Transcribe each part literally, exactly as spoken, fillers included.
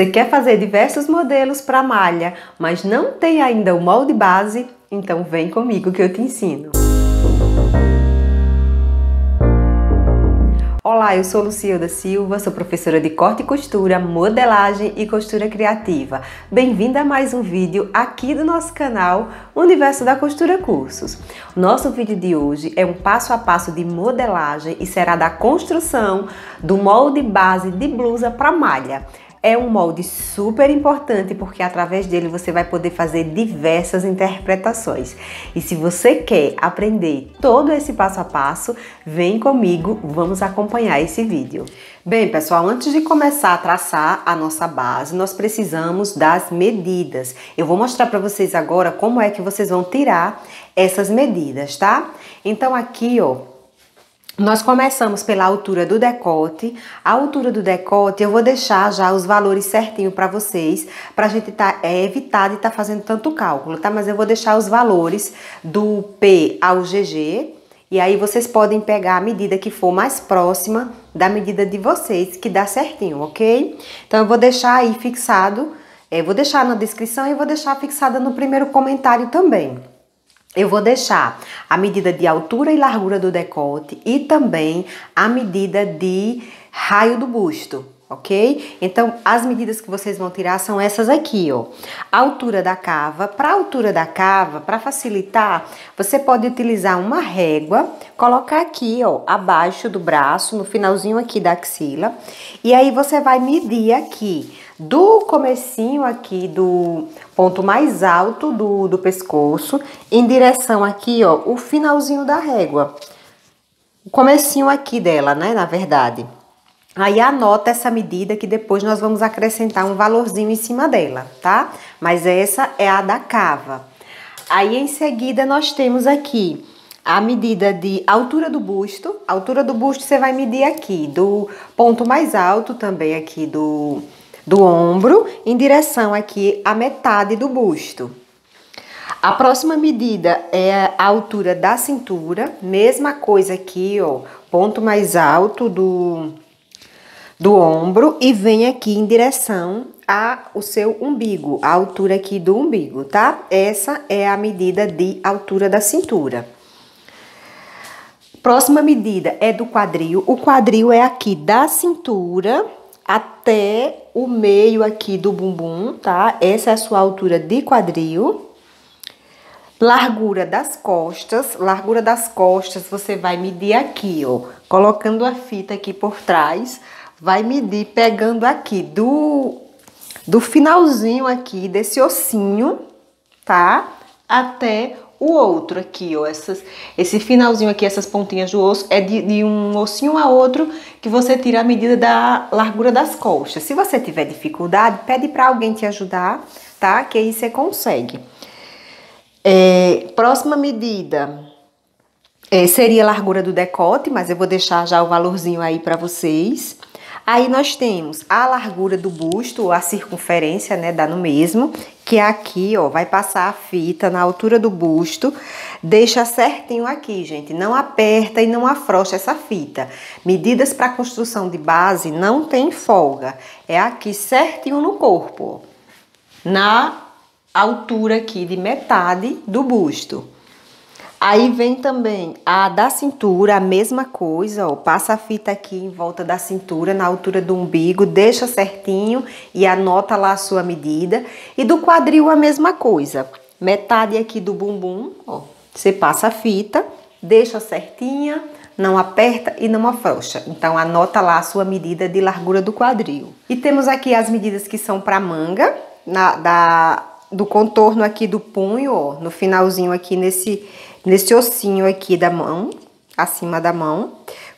Você quer fazer diversos modelos para malha, mas não tem ainda o molde base? Então vem comigo que eu te ensino. Olá, eu sou Lucieuda Silva, sou professora de corte e costura, modelagem e costura criativa. Bem-vinda a mais um vídeo aqui do nosso canal Universo da Costura Cursos. Nosso vídeo de hoje é um passo a passo de modelagem e será da construção do molde base de blusa para malha. É um molde super importante porque através dele você vai poder fazer diversas interpretações. E se você quer aprender todo esse passo a passo, vem comigo, vamos acompanhar esse vídeo. Bem, pessoal, antes de começar a traçar a nossa base, nós precisamos das medidas. Eu vou mostrar para vocês agora como é que vocês vão tirar essas medidas, tá? Então aqui, ó, nós começamos pela altura do decote. A altura do decote eu vou deixar já os valores certinho para vocês, para a gente tá, é, evitar de estar tá fazendo tanto cálculo, tá? Mas eu vou deixar os valores do P ao G G e aí vocês podem pegar a medida que for mais próxima da medida de vocês, que dá certinho, ok? Então eu vou deixar aí fixado, é, vou deixar na descrição e vou deixar fixada no primeiro comentário também. Eu vou deixar a medida de altura e largura do decote e também a medida de raio do busto, ok? Então, as medidas que vocês vão tirar são essas aqui, ó. A altura da cava. Para a altura da cava, para facilitar, você pode utilizar uma régua, colocar aqui, ó, abaixo do braço, no finalzinho aqui da axila. E aí, você vai medir aqui, do comecinho aqui do ponto mais alto do, do pescoço, em direção aqui, ó, o finalzinho da régua. O comecinho aqui dela, né, na verdade. Aí anota essa medida que depois nós vamos acrescentar um valorzinho em cima dela, tá? Mas essa é a da cava. Aí em seguida nós temos aqui a medida de altura do busto. A altura do busto você vai medir aqui, do ponto mais alto também aqui do... do ombro em direção aqui à metade do busto. A próxima medida é a altura da cintura, mesma coisa aqui, ó, ponto mais alto do, do ombro e vem aqui em direção ao seu umbigo, a altura aqui do umbigo, tá? Essa é a medida de altura da cintura. Próxima medida é do quadril. O quadril é aqui da cintura até o meio aqui do bumbum, tá? Essa é a sua altura de quadril. Largura das costas. Largura das costas você vai medir aqui, ó. Colocando a fita aqui por trás. Vai medir pegando aqui do, do finalzinho aqui desse ossinho, tá? Até o outro aqui, ó. Essas, esse finalzinho aqui, essas pontinhas do osso, é de, de um ossinho a outro que você tira a medida da largura das costas. Se você tiver dificuldade, pede para alguém te ajudar, tá? Que aí você consegue. É, próxima medida é, seria a largura do decote, mas eu vou deixar já o valorzinho aí para vocês. Aí nós temos a largura do busto, a circunferência, né, dá no mesmo, que aqui, ó, vai passar a fita na altura do busto, deixa certinho aqui, gente, não aperta e não afrouxa essa fita. Medidas para construção de base não tem folga, é aqui certinho no corpo, na altura aqui de metade do busto. Aí vem também a da cintura, a mesma coisa, ó, passa a fita aqui em volta da cintura, na altura do umbigo, deixa certinho e anota lá a sua medida. E do quadril a mesma coisa, metade aqui do bumbum, ó, você passa a fita, deixa certinha, não aperta e não afrouxa. Então anota lá a sua medida de largura do quadril. E temos aqui as medidas que são para manga, na, da, do contorno aqui do punho, ó, no finalzinho aqui nesse... nesse ossinho aqui da mão, acima da mão,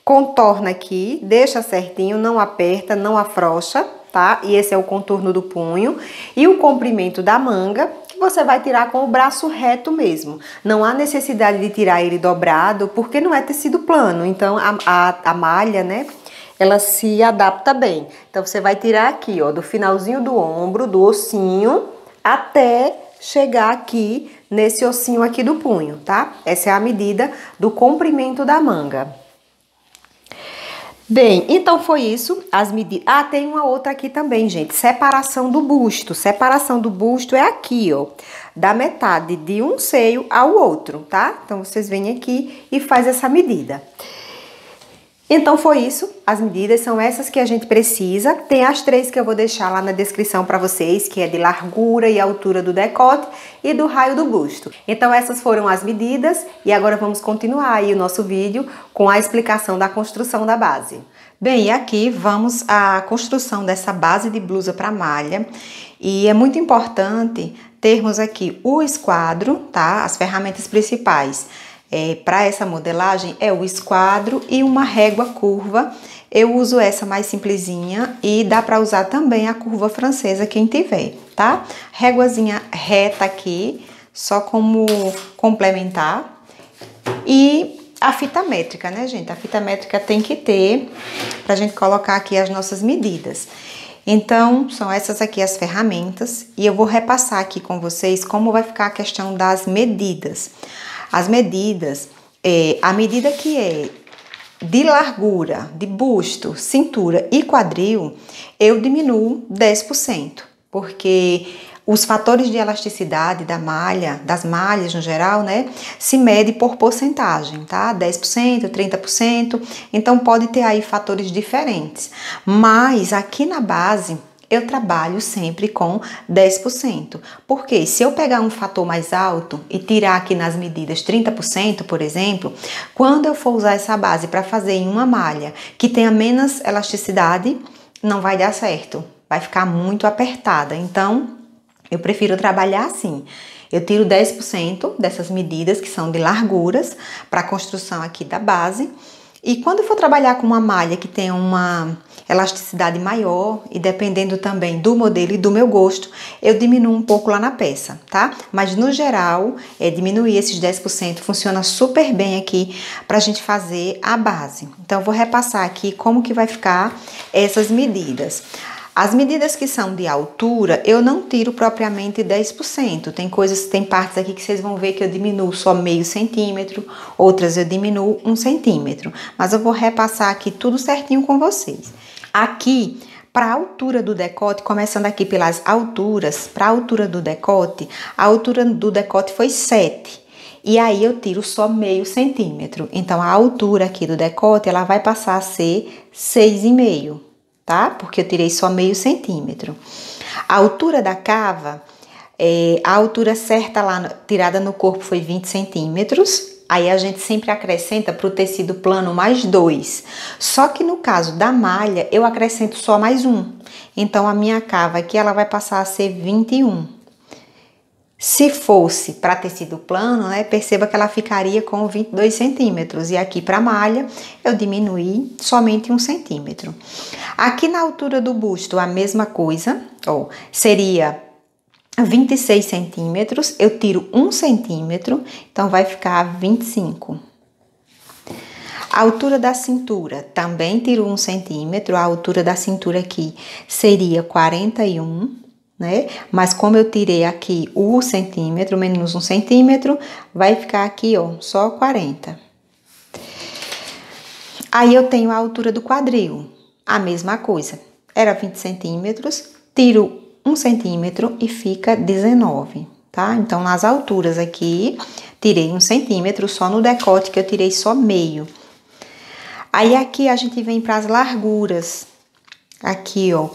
contorna aqui, deixa certinho, não aperta, não afrouxa, tá? E esse é o contorno do punho. E o comprimento da manga, que você vai tirar com o braço reto mesmo. Não há necessidade de tirar ele dobrado, porque não é tecido plano. Então, a, a, a malha, né, ela se adapta bem. Então, você vai tirar aqui, ó, do finalzinho do ombro, do ossinho, até chegar aqui nesse ossinho aqui do punho, tá? Essa é a medida do comprimento da manga. Bem, então foi isso, as medidas... Ah, tem uma outra aqui também, gente, separação do busto. Separação do busto é aqui, ó, da metade de um seio ao outro, tá? Então, vocês vêm aqui e faz essa medida. Então, foi isso, as medidas são essas que a gente precisa. Tem as três que eu vou deixar lá na descrição pra vocês, que é de largura e altura do decote e do raio do busto. Então, essas foram as medidas e agora vamos continuar aí o nosso vídeo com a explicação da construção da base. Bem, e aqui vamos à construção dessa base de blusa para malha. E é muito importante termos aqui o esquadro, tá? As ferramentas principais é, para essa modelagem é o esquadro e uma régua curva. Eu uso essa mais simplesinha e dá para usar também a curva francesa, quem tiver, tá? Réguazinha reta aqui, só como complementar. E a fita métrica, né, gente? A fita métrica tem que ter pra gente colocar aqui as nossas medidas. Então, são essas aqui as ferramentas e eu vou repassar aqui com vocês como vai ficar a questão das medidas. As medidas, é, a medida que é de largura, de busto, cintura e quadril, eu diminuo dez por cento, porque os fatores de elasticidade da malha, das malhas no geral, né, se mede por porcentagem, tá? dez por cento, trinta por cento, então pode ter aí fatores diferentes. Mas aqui na base, eu trabalho sempre com dez por cento, porque se eu pegar um fator mais alto e tirar aqui nas medidas trinta por cento, por exemplo, quando eu for usar essa base para fazer em uma malha que tenha menos elasticidade, não vai dar certo, vai ficar muito apertada, então... Eu prefiro trabalhar assim, eu tiro dez por cento dessas medidas que são de larguras para a construção aqui da base e quando eu for trabalhar com uma malha que tem uma elasticidade maior e dependendo também do modelo e do meu gosto, eu diminuo um pouco lá na peça, tá? Mas no geral, é, diminuir esses dez por cento funciona super bem aqui para a gente fazer a base. Então, eu vou repassar aqui como que vai ficar essas medidas. As medidas que são de altura, eu não tiro propriamente dez por cento. Tem coisas, tem partes aqui que vocês vão ver que eu diminuo só meio centímetro, outras eu diminuo um centímetro. Mas eu vou repassar aqui tudo certinho com vocês. Aqui, para a altura do decote, começando aqui pelas alturas, para a altura do decote, a altura do decote foi sete. E aí eu tiro só meio centímetro. Então, a altura aqui do decote, ela vai passar a ser seis vírgula cinco. Tá? Porque eu tirei só meio centímetro. A altura da cava, é, a altura certa lá, tirada no corpo foi vinte centímetros. Aí a gente sempre acrescenta para o tecido plano mais dois. Só que no caso da malha, eu acrescento só mais um. Então, a minha cava aqui, ela vai passar a ser vinte e um. Se fosse para tecido plano, né, perceba que ela ficaria com vinte e dois centímetros. E aqui para malha, eu diminuí somente um centímetro. Aqui na altura do busto, a mesma coisa, ó, seria vinte e seis centímetros. Eu tiro um centímetro, então vai ficar vinte e cinco. A altura da cintura, também tiro um centímetro. A altura da cintura aqui seria quarenta e um. Né? Mas como eu tirei aqui o centímetro, menos um centímetro, vai ficar aqui, ó, só quarenta. Aí eu tenho a altura do quadril, a mesma coisa. Era vinte centímetros, tiro um centímetro e fica dezenove, tá? Então, nas alturas aqui, tirei um centímetro, só no decote que eu tirei só meio. Aí aqui a gente vem para as larguras. Aqui, ó,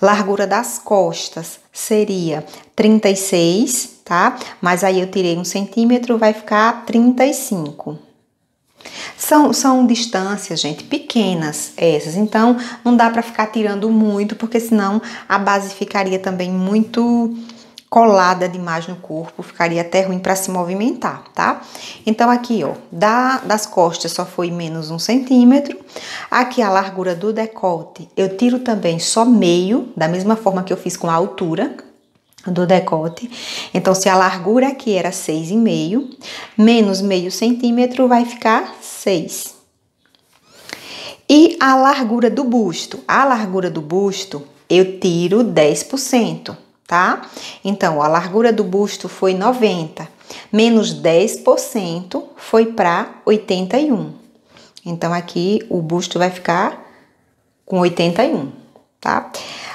largura das costas seria trinta e seis, tá? Mas aí eu tirei um centímetro, vai ficar trinta e cinco. São, são distâncias, gente, pequenas essas, então não dá pra ficar tirando muito, porque senão a base ficaria também muito colada demais no corpo, ficaria até ruim pra se movimentar, tá? Então aqui, ó, da, das costas só foi menos um centímetro. Aqui a largura do decote, eu tiro também só meio, da mesma forma que eu fiz com a altura do decote. Então, se a largura aqui era seis vírgula cinco, menos meio centímetro vai ficar seis. E a largura do busto? A largura do busto, eu tiro dez por cento. Tá? Então, a largura do busto foi noventa, menos dez por cento foi para oitenta e um. Então, aqui o busto vai ficar com oitenta e um, tá?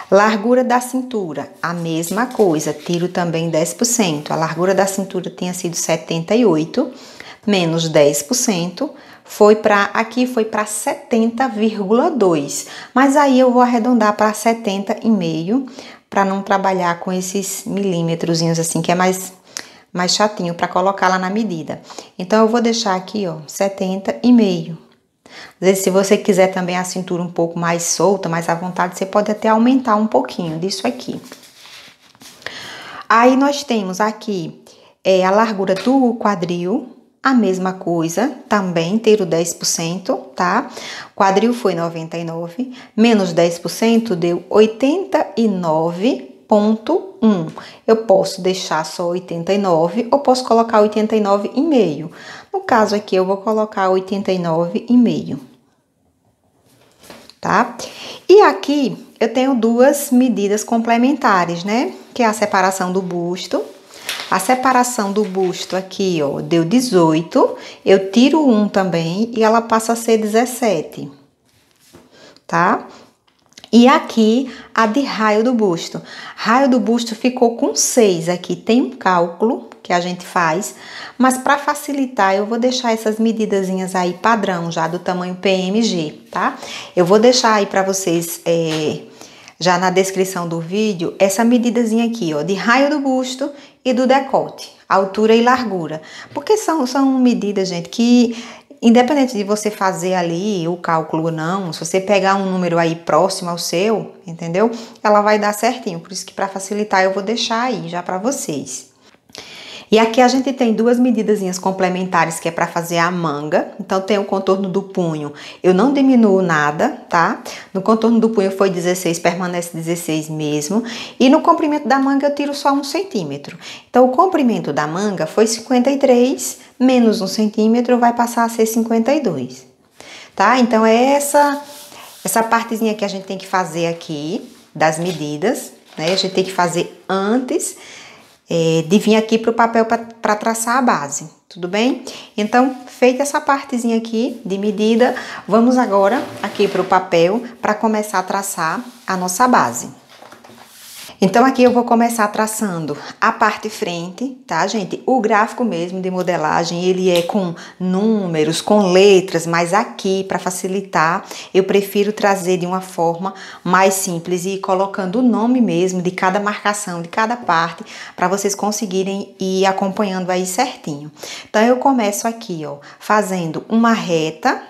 Largura da cintura, a mesma coisa, tiro também dez por cento. A largura da cintura tinha sido setenta e oito, menos dez por cento, foi para aqui foi para setenta vírgula dois. Mas aí eu vou arredondar para setenta e meio, para não trabalhar com esses milímetrozinhos assim, que é mais mais chatinho para colocar lá na medida. Então eu vou deixar aqui, ó, setenta e meio. Às vezes, se você quiser também a cintura um pouco mais solta, mais à vontade, você pode até aumentar um pouquinho disso aqui. Aí, nós temos aqui é, a largura do quadril, a mesma coisa, também tiro dez por cento, tá? Quadril foi noventa e nove, menos dez por cento deu oitenta e nove vírgula um. Eu posso deixar só oitenta e nove, ou posso colocar oitenta e nove vírgula cinco. No caso aqui, eu vou colocar oitenta e nove vírgula cinco, tá? E aqui, eu tenho duas medidas complementares, né? Que é a separação do busto. A separação do busto aqui, ó, deu dezoito. Eu tiro um também e ela passa a ser dezessete, tá? E aqui, a de raio do busto. Raio do busto ficou com seis aqui. Tem um cálculo que a gente faz, mas para facilitar, eu vou deixar essas medidazinhas aí padrão, já do tamanho P M G, tá? Eu vou deixar aí para vocês, é, já na descrição do vídeo, essa medidazinha aqui, ó, de raio do busto e do decote, altura e largura. Porque são, são medidas, gente, que... Independente de você fazer ali o cálculo ou não, se você pegar um número aí próximo ao seu, entendeu? Ela vai dar certinho, por isso que para facilitar eu vou deixar aí já para vocês. E aqui a gente tem duas medidazinhas complementares que é para fazer a manga. Então tem o contorno do punho, eu não diminuo nada, tá? No contorno do punho foi dezesseis, permanece dezesseis mesmo. E no comprimento da manga eu tiro só um centímetro. Então o comprimento da manga foi cinquenta e três... menos um centímetro vai passar a ser cinquenta e dois, tá? Então, é essa, essa partezinha que a gente tem que fazer aqui, das medidas, né? A gente tem que fazer antes é, de vir aqui pro papel para traçar a base, tudo bem? Então, feita essa partezinha aqui de medida, vamos agora aqui pro papel para começar a traçar a nossa base. Então, aqui eu vou começar traçando a parte frente, tá, gente? O gráfico mesmo de modelagem, ele é com números, com letras, mas aqui, para facilitar, eu prefiro trazer de uma forma mais simples e ir colocando o nome mesmo de cada marcação, de cada parte, para vocês conseguirem ir acompanhando aí certinho. Então, eu começo aqui, ó, fazendo uma reta.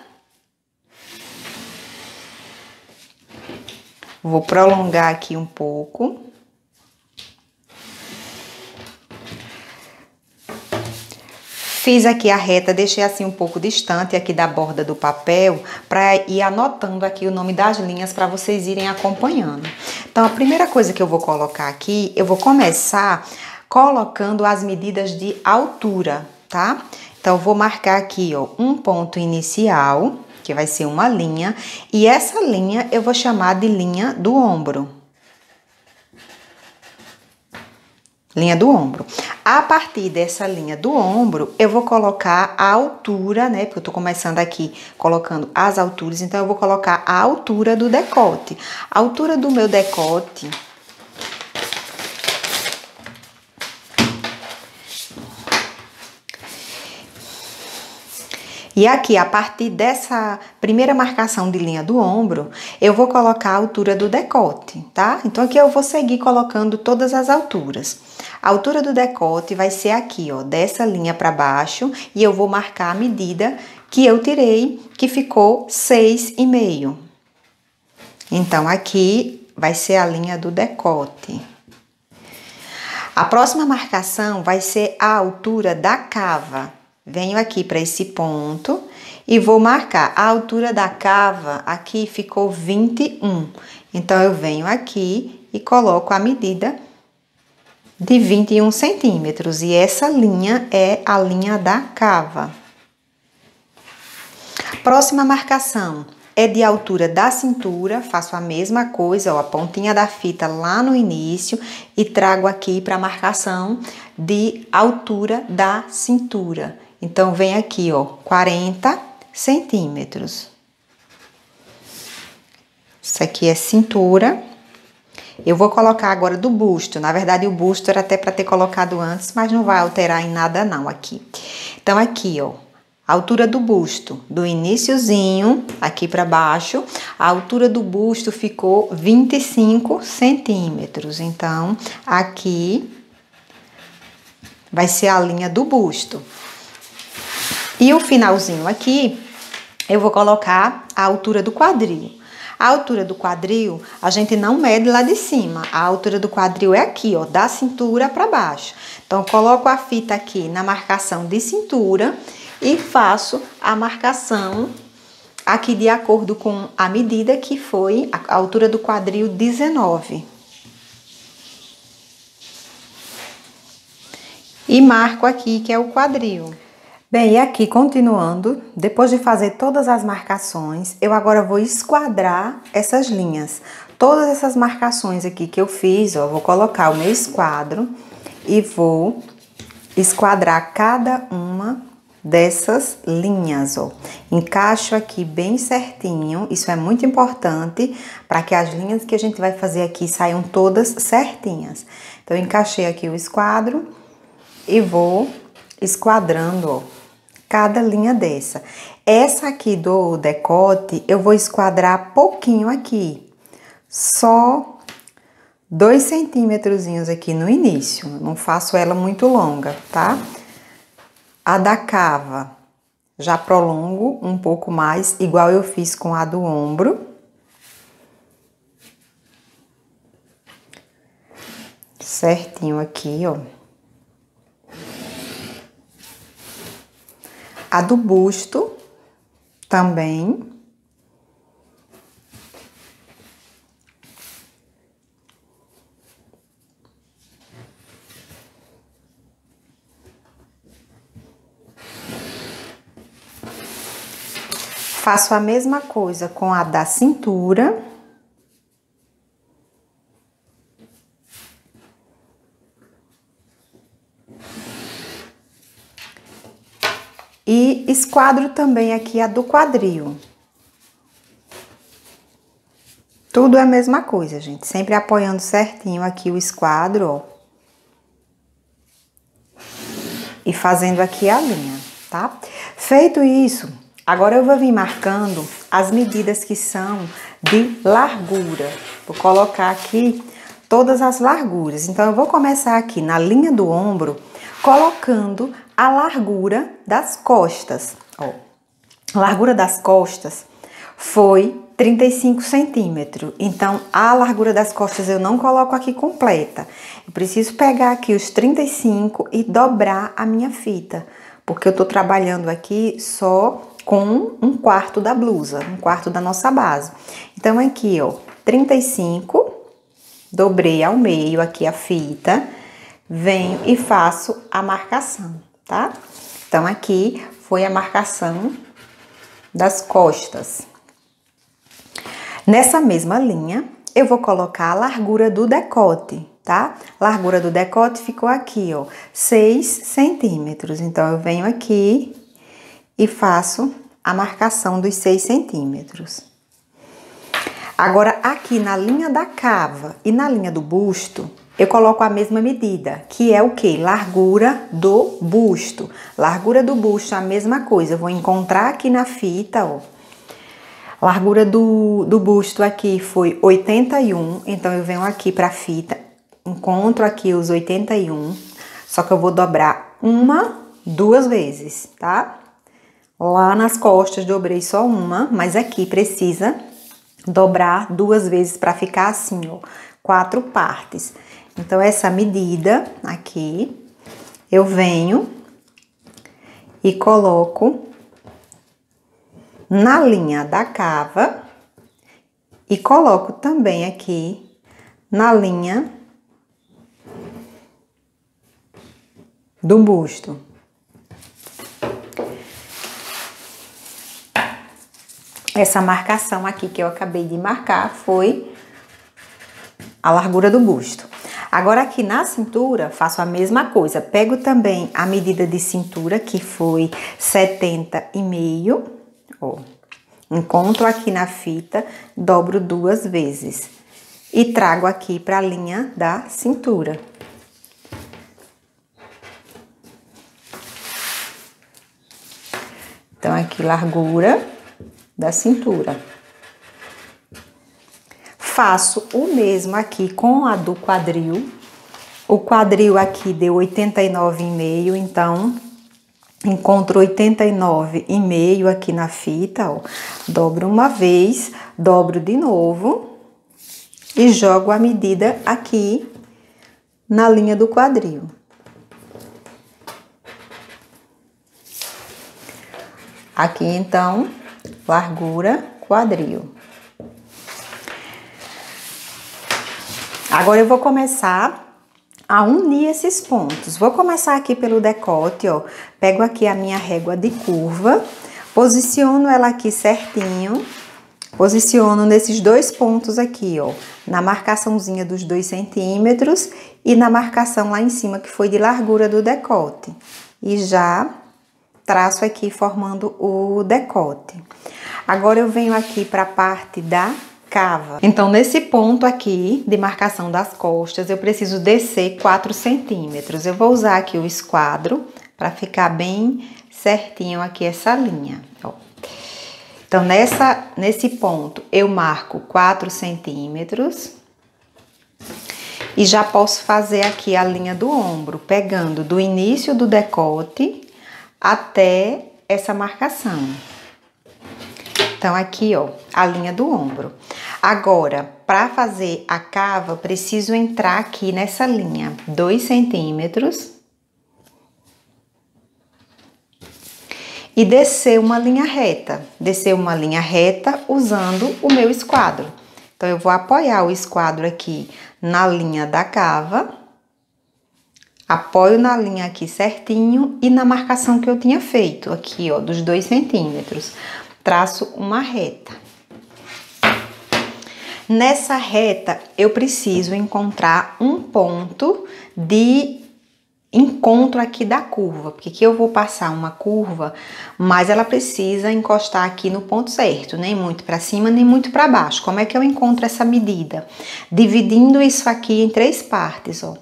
Vou prolongar aqui um pouco. Fiz aqui a reta, deixei assim um pouco distante aqui da borda do papel para ir anotando aqui o nome das linhas para vocês irem acompanhando. Então, a primeira coisa que eu vou colocar aqui, eu vou começar colocando as medidas de altura, tá? Então, eu vou marcar aqui, ó, um ponto inicial, que vai ser uma linha, e essa linha eu vou chamar de linha do ombro. Linha do ombro. A partir dessa linha do ombro, eu vou colocar a altura, né? Porque eu tô começando aqui colocando as alturas, então eu vou colocar a altura do decote. A altura do meu decote . E aqui, a partir dessa primeira marcação de linha do ombro, eu vou colocar a altura do decote, tá? Então, aqui eu vou seguir colocando todas as alturas. A altura do decote vai ser aqui, ó, dessa linha pra baixo, e eu vou marcar a medida que eu tirei, que ficou seis vírgula cinco. Então, aqui vai ser a linha do decote. A próxima marcação vai ser a altura da cava. Venho aqui para esse ponto e vou marcar a altura da cava, aqui ficou vinte e um. Então, eu venho aqui e coloco a medida de vinte e um centímetros. E essa linha é a linha da cava. Próxima marcação é de altura da cintura. Faço a mesma coisa, ó, a pontinha da fita lá no início e trago aqui para a marcação de altura da cintura. Então, vem aqui, ó, quarenta centímetros. Isso aqui é cintura. Eu vou colocar agora do busto. Na verdade, o busto era até para ter colocado antes, mas não vai alterar em nada não aqui. Então, aqui, ó, a altura do busto, do iniciozinho aqui para baixo, a altura do busto ficou vinte e cinco centímetros. Então, aqui vai ser a linha do busto. E o finalzinho aqui, eu vou colocar a altura do quadril. A altura do quadril, a gente não mede lá de cima. A altura do quadril é aqui, ó, da cintura para baixo. Então, eu coloco a fita aqui na marcação de cintura e faço a marcação aqui de acordo com a medida que foi a altura do quadril dezenove. E marco aqui que é o quadril. Bem, e aqui continuando, depois de fazer todas as marcações, eu agora vou esquadrar essas linhas. Todas essas marcações aqui que eu fiz, ó, vou colocar o meu esquadro e vou esquadrar cada uma dessas linhas, ó. Encaixo aqui bem certinho, isso é muito importante para que as linhas que a gente vai fazer aqui saiam todas certinhas. Então, eu encaixei aqui o esquadro e vou esquadrando, ó, cada linha dessa. Essa aqui do decote, eu vou esquadrar pouquinho aqui, só dois centímetrozinhos aqui no início, não faço ela muito longa, tá? A da cava, já prolongo um pouco mais, igual eu fiz com a do ombro. Certinho aqui, ó. A do busto também. Faço a mesma coisa com a da cintura. E esquadro também aqui a do quadril. Tudo é a mesma coisa, gente. Sempre apoiando certinho aqui o esquadro, ó. E fazendo aqui a linha, tá? Feito isso, agora eu vou vir marcando as medidas que são de largura. Vou colocar aqui todas as larguras. Então, eu vou começar aqui na linha do ombro, colocando a largura das costas, ó. A largura das costas foi trinta e cinco centímetros. Então, a largura das costas eu não coloco aqui completa. Eu preciso pegar aqui os trinta e cinco e dobrar a minha fita, porque eu tô trabalhando aqui só com um quarto da blusa, um quarto da nossa base. Então, aqui, ó, trinta e cinco, dobrei ao meio aqui a fita, venho e faço a marcação, tá? Então, aqui foi a marcação das costas. Nessa mesma linha, eu vou colocar a largura do decote, tá? A largura do decote ficou aqui, ó, seis centímetros. Então, eu venho aqui e faço a marcação dos seis centímetros. Agora, aqui na linha da cava e na linha do busto, eu coloco a mesma medida, que é o quê? Largura do busto. Largura do busto é a mesma coisa. Eu vou encontrar aqui na fita, ó. Largura do, do busto aqui foi oitenta e um, então eu venho aqui pra fita, encontro aqui os oitenta e um, só que eu vou dobrar uma, duas vezes, tá? Lá nas costas dobrei só uma, mas aqui precisa dobrar duas vezes pra ficar assim, ó, quatro partes. Então, essa medida aqui, eu venho e coloco na linha da cava e coloco também aqui na linha do busto. Essa marcação aqui que eu acabei de marcar foi a largura do busto. Agora, aqui na cintura, faço a mesma coisa. Pego também a medida de cintura, que foi setenta e meio, ó. Encontro aqui na fita, dobro duas vezes. E trago aqui para a linha da cintura. Então, aqui, largura da cintura. Faço o mesmo aqui com a do quadril. O quadril aqui deu oitenta e nove vírgula cinco, então... Encontro oitenta e nove vírgula cinco aqui na fita, ó. Dobro uma vez, dobro de novo e jogo a medida aqui na linha do quadril. Aqui, então, largura, quadril. Agora eu vou começar a unir esses pontos. Vou começar aqui pelo decote, ó. Pego aqui a minha régua de curva, posiciono ela aqui certinho, posiciono nesses dois pontos aqui, ó, na marcaçãozinha dos dois centímetros e na marcação lá em cima que foi de largura do decote. E já traço aqui formando o decote. Agora eu venho aqui para a parte da cava. Então, nesse ponto aqui de marcação das costas, eu preciso descer quatro centímetros. Eu vou usar aqui o esquadro para ficar bem certinho aqui essa linha. Ó. Então, nessa, nesse ponto, eu marco quatro centímetros e já posso fazer aqui a linha do ombro, pegando do início do decote até essa marcação. Então, aqui, ó, a linha do ombro. Agora, para fazer a cava, preciso entrar aqui nessa linha, dois centímetros. E descer uma linha reta. Descer uma linha reta usando o meu esquadro. Então, eu vou apoiar o esquadro aqui na linha da cava. Apoio na linha aqui certinho e na marcação que eu tinha feito aqui, ó, dos dois centímetros. Traço uma reta. Nessa reta, eu preciso encontrar um ponto de encontro aqui da curva, porque aqui eu vou passar uma curva, mas ela precisa encostar aqui no ponto certo, nem muito para cima, nem muito para baixo. Como é que eu encontro essa medida? Dividindo isso aqui em três partes, ó.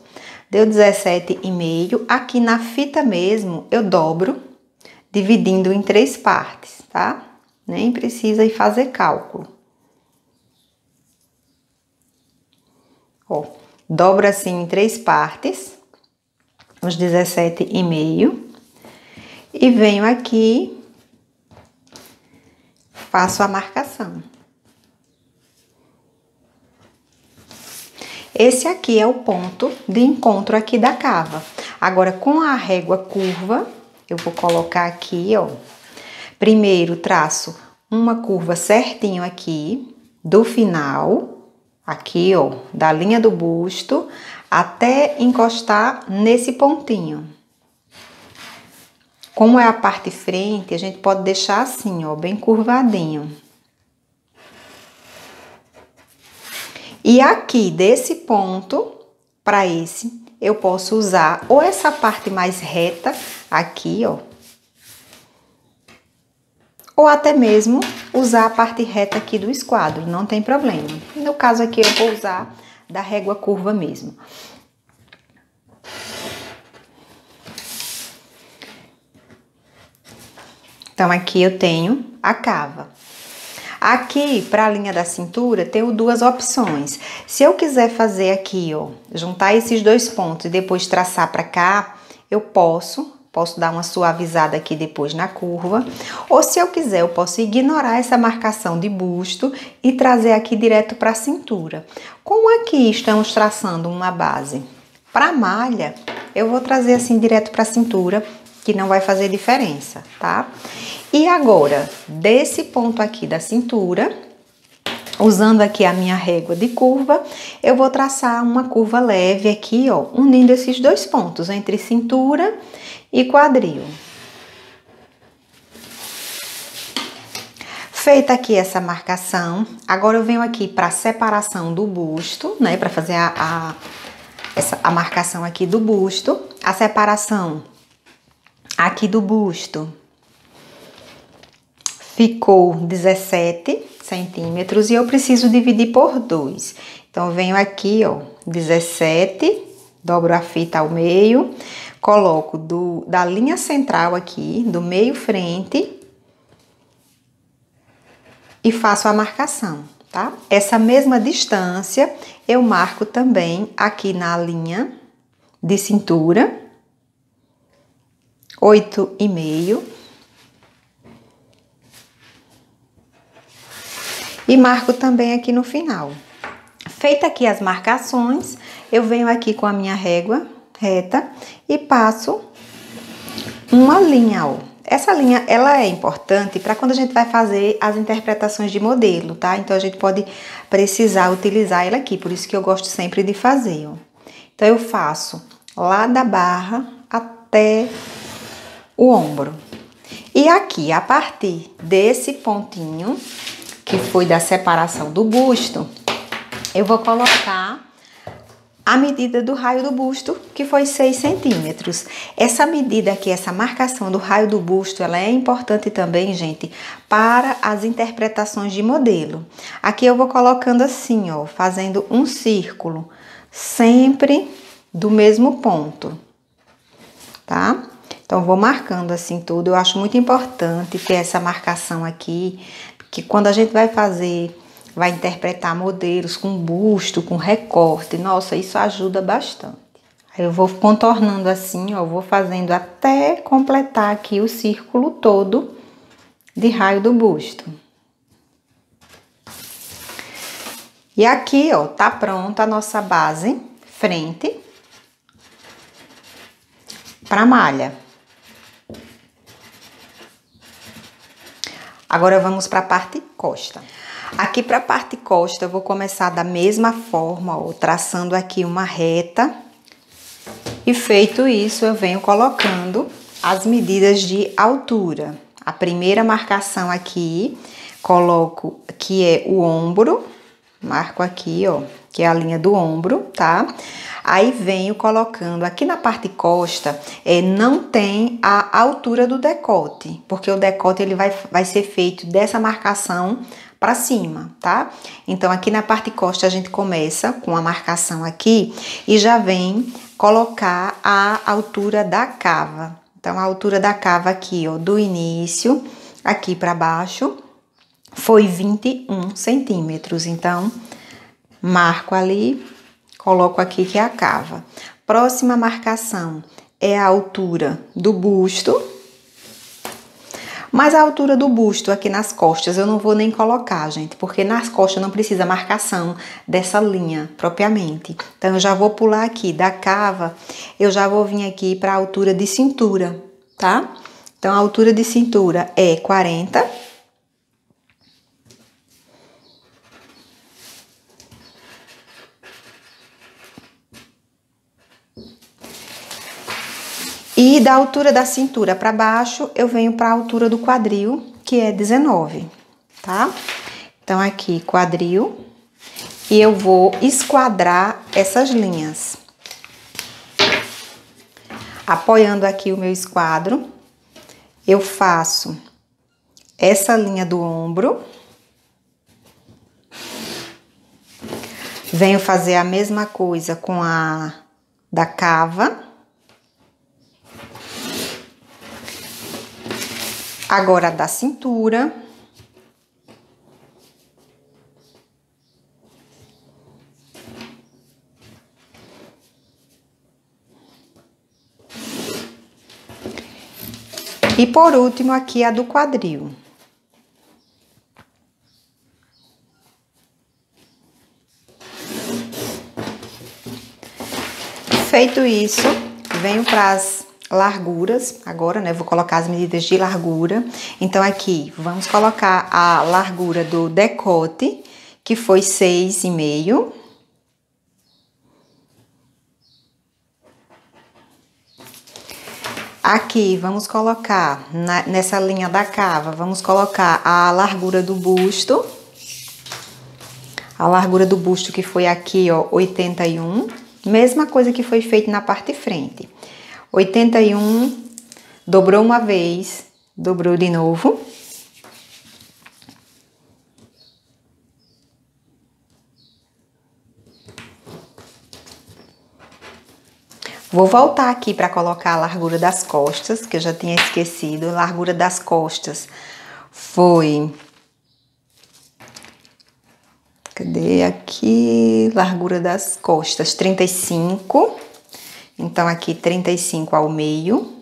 Deu dezessete vírgula cinco, aqui na fita mesmo, eu dobro, dividindo em três partes, tá? Nem precisa ir fazer cálculo. Ó, dobro assim em três partes, os dezessete vírgula cinco, e venho aqui, faço a marcação. Esse aqui é o ponto de encontro aqui da cava. Agora, com a régua curva, eu vou colocar aqui, ó. Primeiro, traço uma curva certinho aqui, do final, aqui, ó, da linha do busto, até encostar nesse pontinho. Como é a parte frente, a gente pode deixar assim, ó, bem curvadinho. E aqui, desse ponto para esse, eu posso usar ou essa parte mais reta aqui, ó, ou até mesmo usar a parte reta aqui do esquadro, não tem problema. No caso aqui, eu vou usar da régua curva mesmo. Então, aqui eu tenho a cava. Aqui, para a linha da cintura, tenho duas opções. Se eu quiser fazer aqui, ó, juntar esses dois pontos e depois traçar para cá, eu posso, posso dar uma suavizada aqui depois na curva. Ou se eu quiser, eu posso ignorar essa marcação de busto e trazer aqui direto para a cintura. Como aqui estamos traçando uma base para a malha, eu vou trazer assim direto para a cintura, que não vai fazer diferença, tá? E agora, desse ponto aqui da cintura, usando aqui a minha régua de curva, eu vou traçar uma curva leve aqui, ó, unindo esses dois pontos, entre cintura e quadril. Feita aqui essa marcação, agora eu venho aqui para a separação do busto, né, para fazer a, a, essa, a marcação aqui do busto, a separação aqui do busto. ficou dezessete centímetros e eu preciso dividir por dois. Então, eu venho aqui, ó, dezessete, dobro a fita ao meio, coloco do, da linha central aqui, do meio frente, e faço a marcação, tá? Essa mesma distância eu marco também aqui na linha de cintura, oito e meio, e marco também aqui no final. Feita aqui as marcações, eu venho aqui com a minha régua reta e passo uma linha, ó. Essa linha, ela é importante para quando a gente vai fazer as interpretações de modelo, tá? Então, a gente pode precisar utilizar ela aqui, por isso que eu gosto sempre de fazer, ó. Então, eu faço lá da barra até o ombro. E aqui, a partir desse pontinho, que foi da separação do busto, eu vou colocar a medida do raio do busto, que foi seis centímetros. Essa medida aqui, essa marcação do raio do busto, ela é importante também, gente, para as interpretações de modelo. Aqui eu vou colocando assim, ó, fazendo um círculo, sempre do mesmo ponto, tá? Então, vou marcando assim tudo. Eu acho muito importante ter essa marcação aqui, que quando a gente vai fazer... vai interpretar modelos com busto, com recorte. Nossa, isso ajuda bastante. Aí eu vou contornando assim, ó. Vou fazendo até completar aqui o círculo todo de raio do busto. E aqui, ó, tá pronta a nossa base frente pra malha. Agora vamos pra parte costa. Aqui para a parte costa, eu vou começar da mesma forma, ó, traçando aqui uma reta. E feito isso, eu venho colocando as medidas de altura. A primeira marcação aqui, coloco que é o ombro, marco aqui, ó, que é a linha do ombro, tá? Aí venho colocando aqui na parte costa, é, não tem a altura do decote, porque o decote ele vai, vai ser feito dessa marcação para cima, tá? Então, aqui na parte costa, a gente começa com a marcação aqui e já vem colocar a altura da cava. Então, a altura da cava aqui, ó, do início, aqui para baixo, foi vinte e um centímetros. Então, marco ali, coloco aqui que é a cava. Próxima marcação é a altura do busto. Mas a altura do busto aqui nas costas eu não vou nem colocar, gente, porque nas costas não precisa marcação dessa linha propriamente. Então, eu já vou pular aqui da cava, eu já vou vir aqui para a altura de cintura, tá? Então, a altura de cintura é quarenta. E da altura da cintura para baixo, eu venho para a altura do quadril, que é dezenove, tá? Então, aqui, quadril. E eu vou esquadrar essas linhas. Apoiando aqui o meu esquadro, eu faço essa linha do ombro. Venho fazer a mesma coisa com a da cava. Agora, da cintura. E por último, aqui a do quadril. Feito isso, venho para as larguras, agora, né, vou colocar as medidas de largura. Então, aqui, vamos colocar a largura do decote, que foi seis e meio. Aqui, vamos colocar, na, nessa linha da cava, vamos colocar a largura do busto. A largura do busto que foi aqui, ó, oitenta e um. Mesma coisa que foi feito na parte frente. oitenta e um, dobrou uma vez, dobrou de novo. Vou voltar aqui para colocar a largura das costas, que eu já tinha esquecido. A largura das costas foi... Cadê aqui? Largura das costas, trinta e cinco. Então, aqui, trinta e cinco ao meio.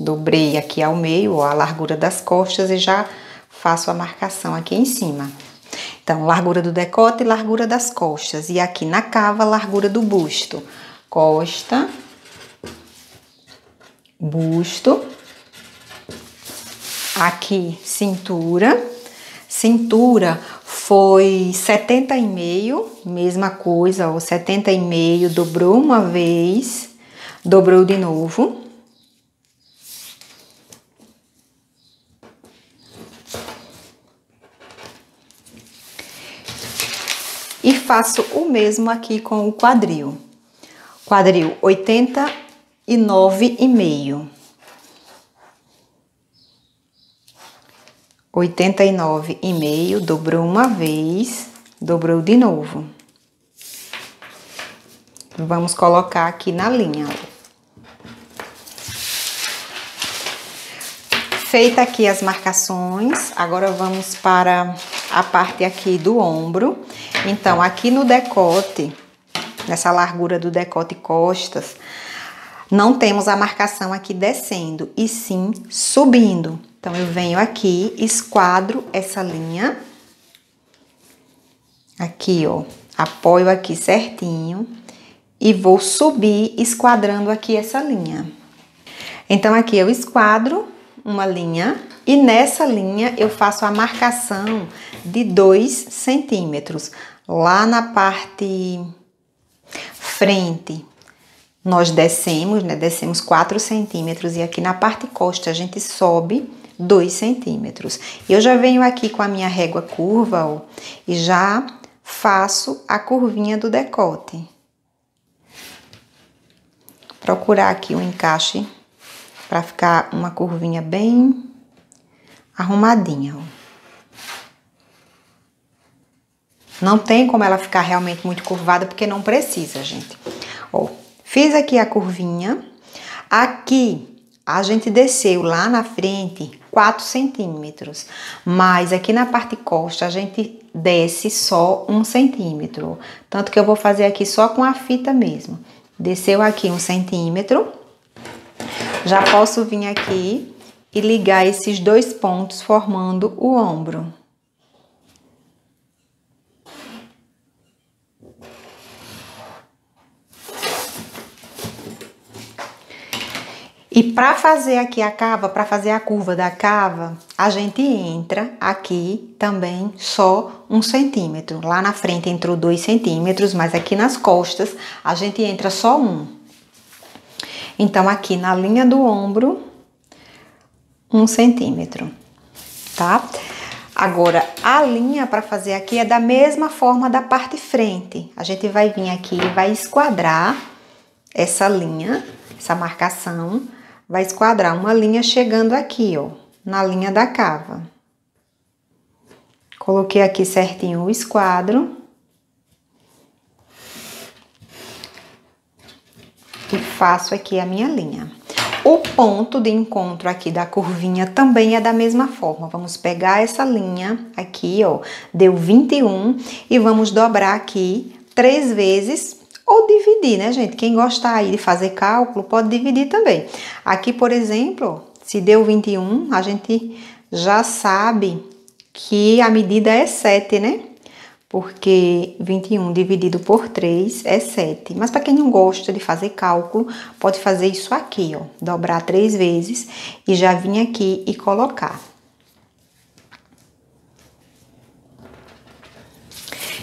Dobrei aqui ao meio, ó, a largura das costas e já faço a marcação aqui em cima. Então, largura do decote e largura das costas. E aqui na cava, largura do busto. Costa, busto. Aqui, cintura. Cintura foi setenta e meio, mesma coisa, ó, setenta e meio, dobrou uma vez, dobrou de novo. E faço o mesmo aqui com o quadril. Quadril oitenta e nove e meio. oitenta e nove e meio, dobrou uma vez, dobrou de novo. Vamos colocar aqui na linha. Feita aqui as marcações, agora vamos para a parte aqui do ombro. Então, aqui no decote, nessa largura do decote costas, não temos a marcação aqui descendo, e sim subindo. Então, eu venho aqui, esquadro essa linha. Aqui, ó, apoio aqui certinho e vou subir esquadrando aqui essa linha. Então, aqui eu esquadro uma linha e nessa linha eu faço a marcação de dois centímetros. Lá na parte frente, nós descemos, né? Descemos quatro centímetros e aqui na parte costa a gente sobe dois centímetros. Eu já venho aqui com a minha régua curva, ó, e já faço a curvinha do decote. Procurar aqui o encaixe para ficar uma curvinha bem arrumadinha, ó. Não tem como ela ficar realmente muito curvada, porque não precisa, gente. Ó, fiz aqui a curvinha. Aqui a gente desceu lá na frente quatro centímetros, mas aqui na parte costa a gente desce só um centímetro. Tanto que eu vou fazer aqui só com a fita mesmo. Desceu aqui um centímetro. Já posso vir aqui e ligar esses dois pontos formando o ombro. E para fazer aqui a cava, para fazer a curva da cava, a gente entra aqui também só um centímetro. Lá na frente entrou dois centímetros, mas aqui nas costas a gente entra só um. Então, aqui na linha do ombro, um centímetro, tá? Agora, a linha para fazer aqui é da mesma forma da parte frente. A gente vai vir aqui e vai esquadrar essa linha, essa marcação. Vai esquadrar uma linha chegando aqui, ó, na linha da cava. Coloquei aqui certinho o esquadro. E faço aqui a minha linha. O ponto de encontro aqui da curvinha também é da mesma forma. Vamos pegar essa linha aqui, ó, deu vinte e um, e vamos dobrar aqui três vezes. Ou dividir, né, gente? Quem gostar aí de fazer cálculo, pode dividir também. Aqui, por exemplo, se deu vinte e um, a gente já sabe que a medida é sete, né? Porque vinte e um dividido por três é sete. Mas para quem não gosta de fazer cálculo, pode fazer isso aqui, ó. Dobrar três vezes e já vir aqui e colocar.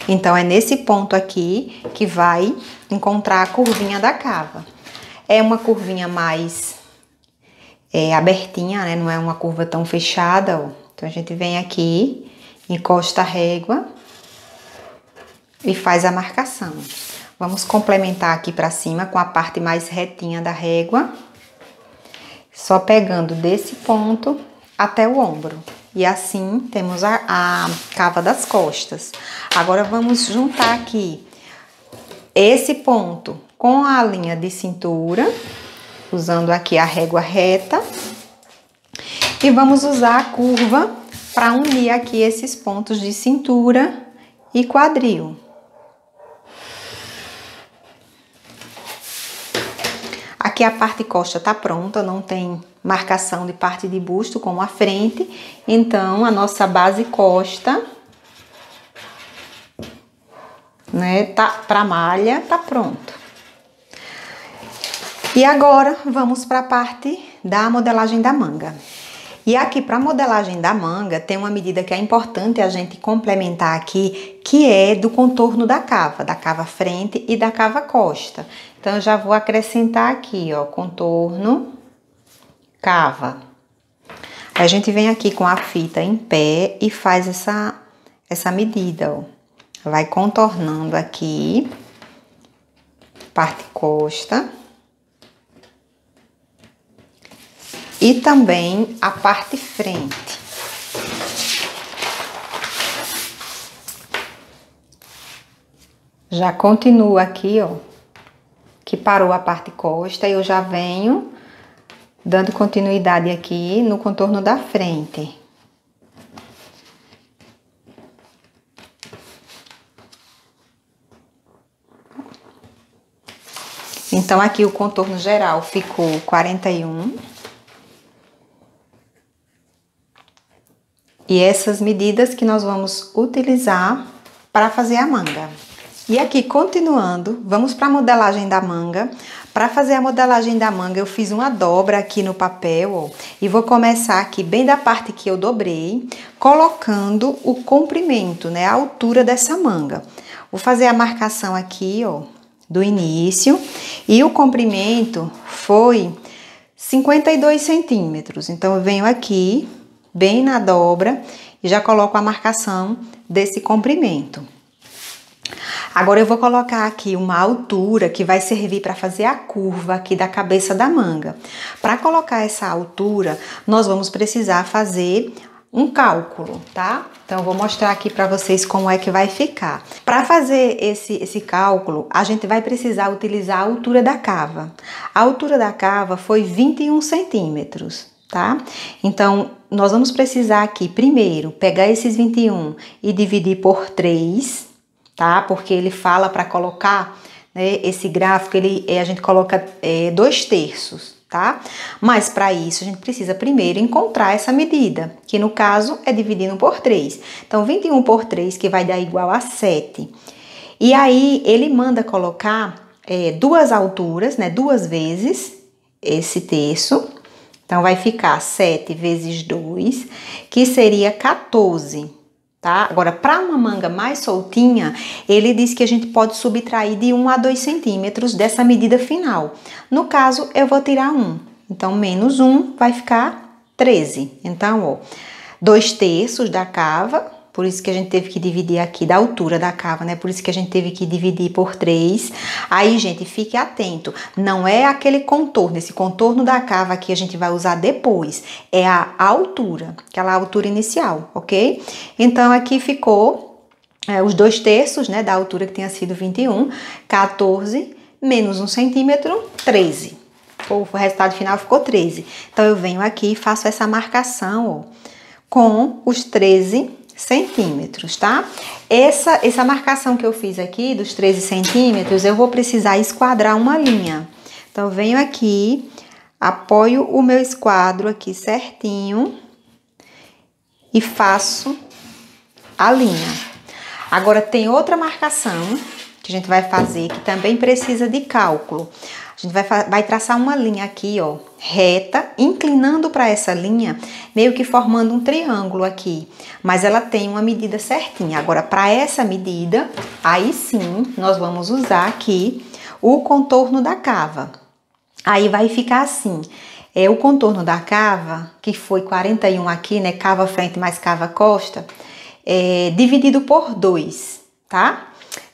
Então, é nesse ponto aqui que vai encontrar a curvinha da cava. É uma curvinha mais é, abertinha, né? Não é uma curva tão fechada, ó. Então, a gente vem aqui, encosta a régua e faz a marcação. Vamos complementar aqui pra cima com a parte mais retinha da régua. Só pegando desse ponto até o ombro. E assim, temos a, a cava das costas. Agora, vamos juntar aqui esse ponto com a linha de cintura, usando aqui a régua reta. E vamos usar a curva para unir aqui esses pontos de cintura e quadril. Aqui a parte coxa tá pronta, não tem marcação de parte de busto como a frente. Então, a nossa base costa, né, tá pra malha, tá pronto. E agora, vamos para a parte da modelagem da manga. E aqui, para a modelagem da manga, tem uma medida que é importante a gente complementar aqui, que é do contorno da cava, da cava frente e da cava costa. Então, eu já vou acrescentar aqui, ó, contorno, cava. A gente vem aqui com a fita em pé e faz essa, essa medida, ó. Vai contornando aqui, parte costa. E também a parte frente. Já continuo aqui, ó, que parou a parte costa, e eu já venho dando continuidade aqui no contorno da frente. Então, aqui o contorno geral ficou quarenta e um. E essas medidas que nós vamos utilizar para fazer a manga. E aqui, continuando, vamos para a modelagem da manga. Para fazer a modelagem da manga, eu fiz uma dobra aqui no papel, ó, e vou começar aqui bem da parte que eu dobrei, colocando o comprimento, né, a altura dessa manga. Vou fazer a marcação aqui, ó, do início, e o comprimento foi cinquenta e dois centímetros. Então, eu venho aqui bem na dobra e já coloco a marcação desse comprimento. Agora eu vou colocar aqui uma altura que vai servir para fazer a curva aqui da cabeça da manga. Para colocar essa altura, nós vamos precisar fazer um cálculo, tá? Então, eu vou mostrar aqui para vocês como é que vai ficar. Para fazer esse, esse cálculo, a gente vai precisar utilizar a altura da cava. A altura da cava foi vinte e um centímetros, tá? Então, nós vamos precisar aqui, primeiro, pegar esses vinte e um e dividir por três, tá? Porque ele fala para colocar, né, esse gráfico, ele, a gente coloca é, dois terços, tá? Mas para isso, a gente precisa primeiro encontrar essa medida, que no caso é dividindo por três. Então, vinte e um por três, que vai dar igual a sete. E aí, ele manda colocar é, duas alturas, né? Duas vezes esse terço. Então, vai ficar sete vezes dois, que seria quatorze, tá? Agora, para uma manga mais soltinha, ele diz que a gente pode subtrair de um a dois centímetros dessa medida final. No caso, eu vou tirar um. Então, menos um vai ficar treze. Então, ó, dois terços da cava, por isso que a gente teve que dividir aqui da altura da cava, né? Por isso que a gente teve que dividir por três. Aí, gente, fique atento. Não é aquele contorno, esse contorno da cava que a gente vai usar depois. É a altura, aquela altura inicial, ok? Então, aqui ficou é, os dois terços, né? Da altura que tinha sido vinte e um. quatorze menos um centímetro, treze. O resultado final ficou treze. Então, eu venho aqui e faço essa marcação, ó, com os treze centímetros, tá? Essa, essa marcação que eu fiz aqui dos treze centímetros, eu vou precisar esquadrar uma linha. Então, eu venho aqui, apoio o meu esquadro aqui certinho e faço a linha. Agora, tem outra marcação que a gente vai fazer que também precisa de cálculo. A gente vai, vai traçar uma linha aqui, ó, reta, inclinando para essa linha, meio que formando um triângulo aqui. Mas ela tem uma medida certinha. Agora, para essa medida, aí sim, nós vamos usar aqui o contorno da cava. Aí vai ficar assim. É o contorno da cava, que foi quarenta e um aqui, né? Cava frente mais cava costa, é, dividido por dois, tá?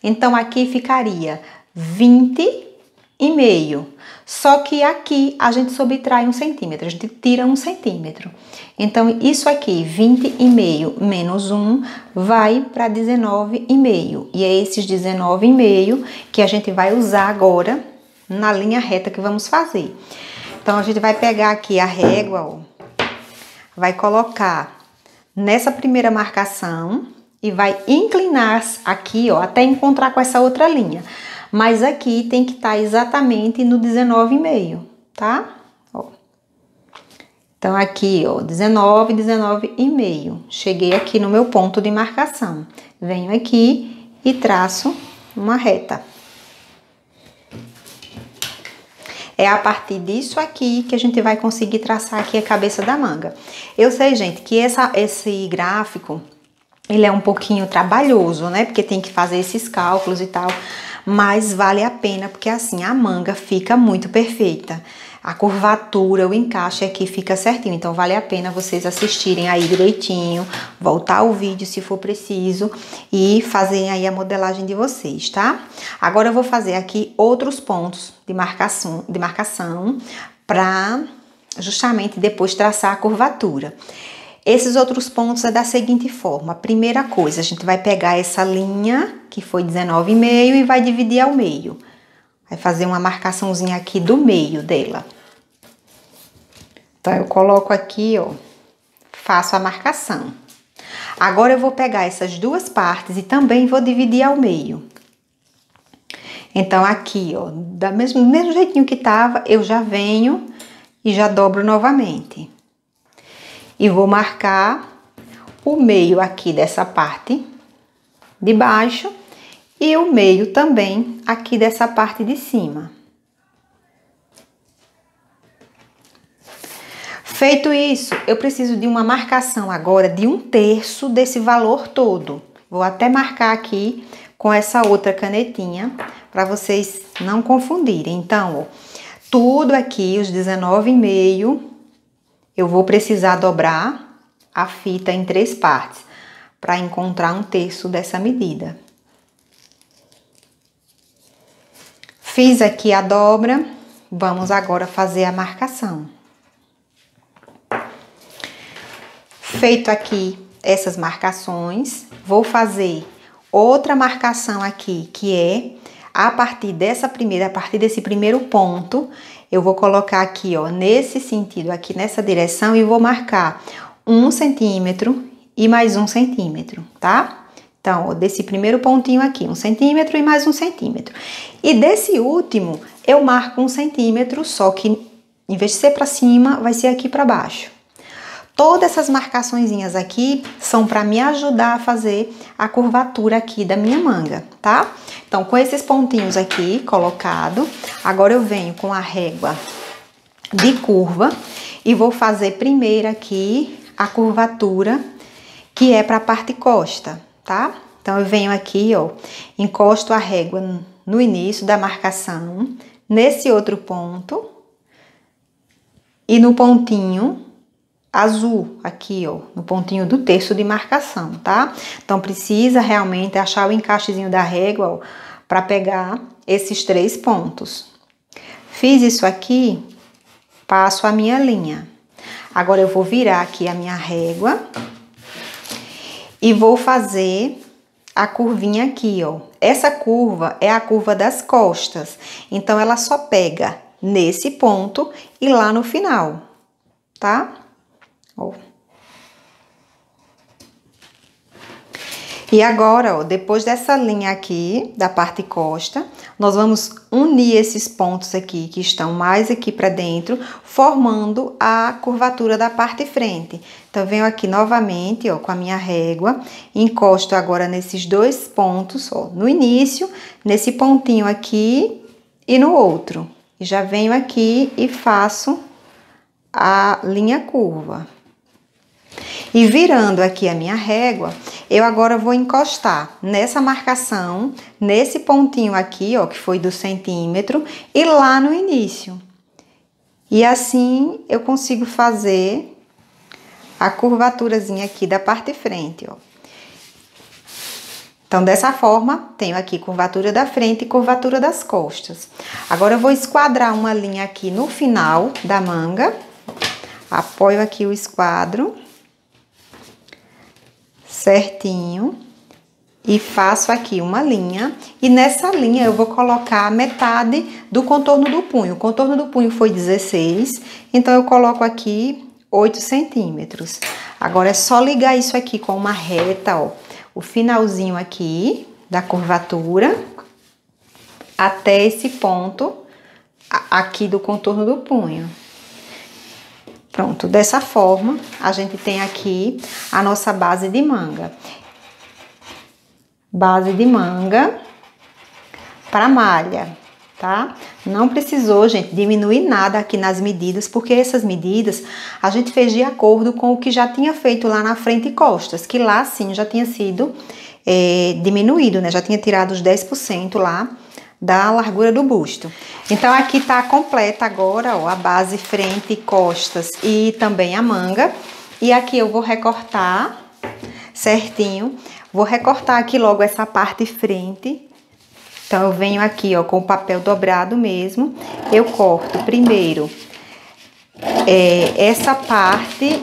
Então, aqui ficaria vinte e meio. Só que aqui a gente subtrai um centímetro, a gente tira um centímetro. Então, isso aqui, vinte e meio menos um, vai para dezenove e meio. E é esses dezenove e meio que a gente vai usar agora na linha reta que vamos fazer. Então, a gente vai pegar aqui a régua, ó, vai colocar nessa primeira marcação e vai inclinar aqui, ó, até encontrar com essa outra linha. Mas aqui tem que estar exatamente no dezenove e meio, tá? Ó. Então, aqui, ó, dezenove, dezenove e meio. Cheguei aqui no meu ponto de marcação. Venho aqui e traço uma reta. É a partir disso aqui que a gente vai conseguir traçar aqui a cabeça da manga. Eu sei, gente, que essa, esse gráfico, ele é um pouquinho trabalhoso, né? Porque tem que fazer esses cálculos e tal. Mas vale a pena, porque assim a manga fica muito perfeita. A curvatura, o encaixe aqui fica certinho. Então, vale a pena vocês assistirem aí direitinho, voltar o vídeo se for preciso e fazerem aí a modelagem de vocês, tá? Agora, eu vou fazer aqui outros pontos de marcação, de marcação para justamente depois traçar a curvatura. Esses outros pontos é da seguinte forma. Primeira coisa, a gente vai pegar essa linha, que foi dezenove e meio, e vai dividir ao meio. Vai fazer uma marcaçãozinha aqui do meio dela. Então, eu coloco aqui, ó, faço a marcação. Agora, eu vou pegar essas duas partes e também vou dividir ao meio. Então, aqui, ó, da mesmo, do mesmo jeitinho que tava, eu já venho e já dobro novamente. E vou marcar o meio aqui dessa parte de baixo e o meio também aqui dessa parte de cima. Feito isso, eu preciso de uma marcação agora de um terço desse valor todo. Vou até marcar aqui com essa outra canetinha para vocês não confundirem. Então, ó, tudo aqui, os dezenove e meio... Eu vou precisar dobrar a fita em três partes para encontrar um terço dessa medida. Fiz aqui a dobra, vamos agora fazer a marcação. Feito aqui essas marcações, vou fazer outra marcação aqui, que é a partir dessa primeira, a partir desse primeiro ponto. Eu vou colocar aqui, ó, nesse sentido, aqui nessa direção, e vou marcar um centímetro e mais um centímetro, tá? Então, ó, desse primeiro pontinho aqui, um centímetro e mais um centímetro. E desse último, eu marco um centímetro, só que em vez de ser pra cima, vai ser aqui pra baixo. Todas essas marcaçõezinhas aqui são para me ajudar a fazer a curvatura aqui da minha manga, tá? Então, com esses pontinhos aqui colocado, agora eu venho com a régua de curva e vou fazer primeiro aqui a curvatura que é para a parte costa, tá? Então, eu venho aqui, ó, encosto a régua no início da marcação, nesse outro ponto e no pontinho azul aqui, ó, no pontinho do terço de marcação, tá? Então, precisa realmente achar o encaixezinho da régua para pegar esses três pontos. Fiz isso aqui, passo a minha linha. Agora, eu vou virar aqui a minha régua e vou fazer a curvinha aqui, ó. Essa curva é a curva das costas, então ela só pega nesse ponto e lá no final, tá? Ó. E agora, ó, depois dessa linha aqui, da parte costa, nós vamos unir esses pontos aqui, que estão mais aqui pra dentro, formando a curvatura da parte frente. Então, eu venho aqui novamente, ó, com a minha régua, encosto agora nesses dois pontos, ó, no início, nesse pontinho aqui e no outro. E já venho aqui e faço a linha curva. E virando aqui a minha régua, eu agora vou encostar nessa marcação, nesse pontinho aqui, ó, que foi do centímetro, e lá no início. E assim eu consigo fazer a curvaturazinha aqui da parte de frente, ó. Então, dessa forma, tenho aqui curvatura da frente e curvatura das costas. Agora, eu vou esquadrar uma linha aqui no final da manga. Apoio aqui o esquadro. Certinho. E faço aqui uma linha. E nessa linha, eu vou colocar metade do contorno do punho. O contorno do punho foi dezesseis. Então, eu coloco aqui oito centímetros. Agora, é só ligar isso aqui com uma reta, ó. O finalzinho aqui da curvatura até esse ponto aqui do contorno do punho. Pronto, dessa forma a gente tem aqui a nossa base de manga. Base de manga para malha, tá? Não precisou, gente, diminuir nada aqui nas medidas, porque essas medidas a gente fez de acordo com o que já tinha feito lá na frente e costas, que lá sim já tinha sido é, diminuído, né? Já tinha tirado os dez por cento lá da largura do busto. Então, aqui tá completa agora, ó, a base frente e costas e também a manga. E aqui eu vou recortar certinho, vou recortar aqui logo essa parte frente. Então, eu venho aqui, ó, com o papel dobrado mesmo, eu corto primeiro é, essa parte,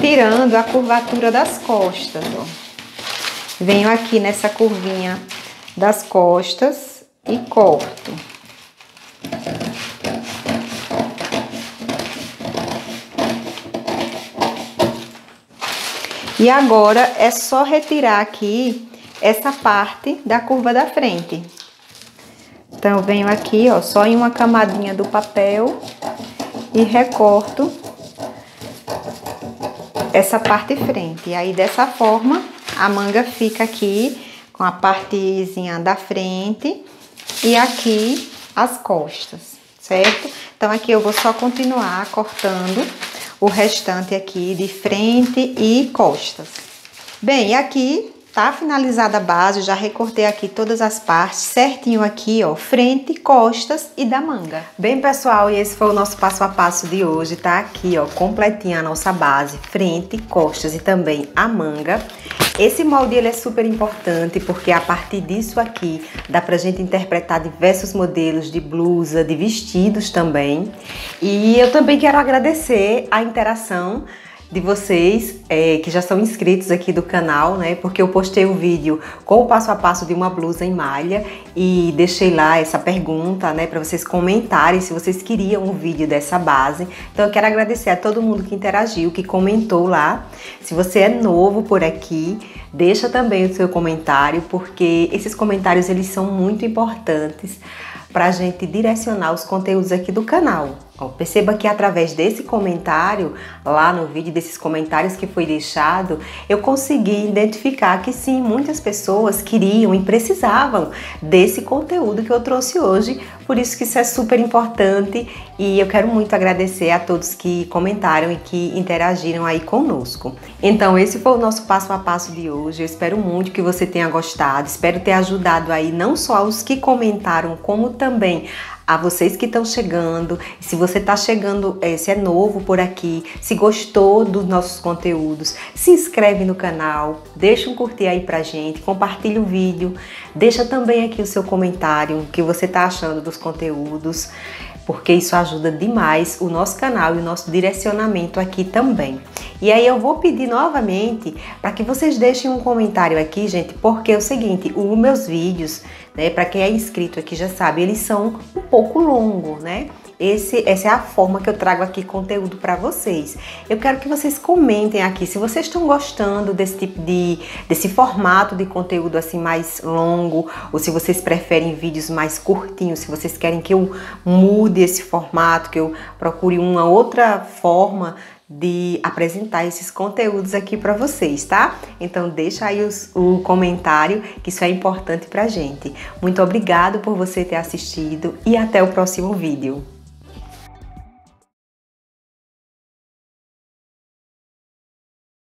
tirando a curvatura das costas, ó. Venho aqui nessa curvinha das costas e corto. E agora, é só retirar aqui essa parte da curva da frente. Então, eu venho aqui, ó, só em uma camadinha do papel e recorto essa parte frente. E aí, dessa forma, a manga fica aqui com a partezinha da frente e aqui as costas, certo? Então, aqui eu vou só continuar cortando o restante aqui de frente e costas. Bem, e aqui tá finalizada a base, já recortei aqui todas as partes, certinho aqui, ó, frente, costas e da manga. Bem, pessoal, e esse foi o nosso passo a passo de hoje, tá? Aqui, ó, completinha a nossa base, frente, costas e também a manga. Esse molde, ele é super importante, porque a partir disso aqui, dá pra gente interpretar diversos modelos de blusa, de vestidos também. E eu também quero agradecer a interação de vocês é, que já são inscritos aqui do canal, né? Porque eu postei um vídeo com o passo a passo de uma blusa em malha e deixei lá essa pergunta, né? Para vocês comentarem se vocês queriam um vídeo dessa base. Então, eu quero agradecer a todo mundo que interagiu, que comentou lá. Se você é novo por aqui, deixa também o seu comentário, porque esses comentários, eles são muito importantes para a gente direcionar os conteúdos aqui do canal. Ó, perceba que através desse comentário, lá no vídeo, desses comentários que foi deixado, eu consegui identificar que sim, muitas pessoas queriam e precisavam desse conteúdo que eu trouxe hoje, por isso que isso é super importante e eu quero muito agradecer a todos que comentaram e que interagiram aí conosco. Então, esse foi o nosso passo a passo de hoje, eu espero muito que você tenha gostado, espero ter ajudado aí não só os que comentaram, como também a vocês que estão chegando. Se você está chegando, se é novo por aqui, se gostou dos nossos conteúdos, se inscreve no canal, deixa um curtir aí pra gente, compartilha o vídeo, deixa também aqui o seu comentário, o que você está achando dos conteúdos, porque isso ajuda demais o nosso canal e o nosso direcionamento aqui também. E aí eu vou pedir novamente para que vocês deixem um comentário aqui, gente, porque é o seguinte, os meus vídeos, né, para quem é inscrito aqui já sabe, eles são um pouco longos, né? Esse, essa é a forma que eu trago aqui conteúdo para vocês. Eu quero que vocês comentem aqui se vocês estão gostando desse tipo de desse formato de conteúdo assim mais longo, ou se vocês preferem vídeos mais curtinhos, se vocês querem que eu mude esse formato, que eu procure uma outra forma de apresentar esses conteúdos aqui para vocês, tá? Então deixa aí os, o comentário, que isso é importante pra gente. Muito obrigado por você ter assistido e até o próximo vídeo.